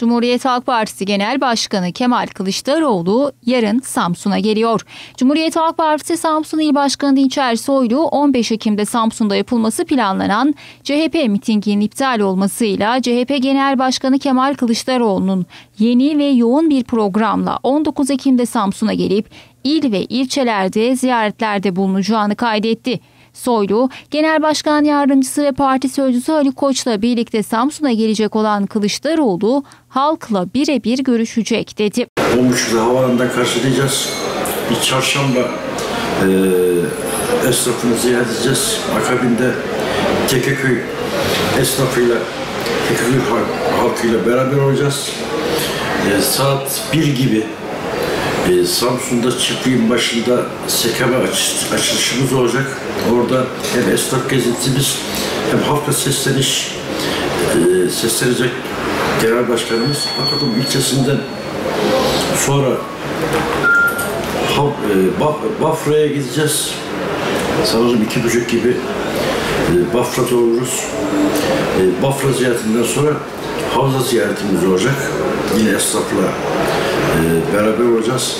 Cumhuriyet Halk Partisi Genel Başkanı Kemal Kılıçdaroğlu yarın Samsun'a geliyor. Cumhuriyet Halk Partisi Samsun İl Başkanı Dinçer Soylu 15 Ekim'de Samsun'da yapılması planlanan CHP mitinginin iptal olmasıyla CHP Genel Başkanı Kemal Kılıçdaroğlu'nun yeni ve yoğun bir programla 19 Ekim'de Samsun'a gelip il ve ilçelerde ziyaretlerde bulunacağını kaydetti. Soylu, Genel Başkan Yardımcısı ve Parti Sözcüsü Ali Koç'la birlikte Samsun'a gelecek olan Kılıçdaroğlu, halkla birebir görüşecek dedi. 10.30'da havaalanında karşılayacağız. Bir çarşamba esnafını ziyaret edeceğiz. Akabinde Tekeköy esnafıyla, Tekeköy halkıyla beraber olacağız. Saat 1 gibi Samsun'da çiftliğin başında SKM açılışımız olacak. Orada hem esnaf gezintimiz hem halka seslenecek Genel Başkanımız. Atakum ilçesinden sonra Bafra'ya gideceğiz. Sanırım 2.30 gibi Bafra'da oluruz. Bafra ziyaretinden sonra Havza ziyaretimiz olacak. Yine esnafla beraber olacağız.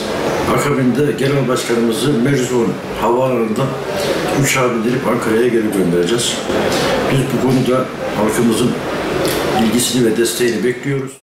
Akabinde Genel Başkanımızı Meclis'in havaalanından uçağa bindirip Ankara'ya geri göndereceğiz. Biz bu konuda halkımızın ilgisini ve desteğini bekliyoruz.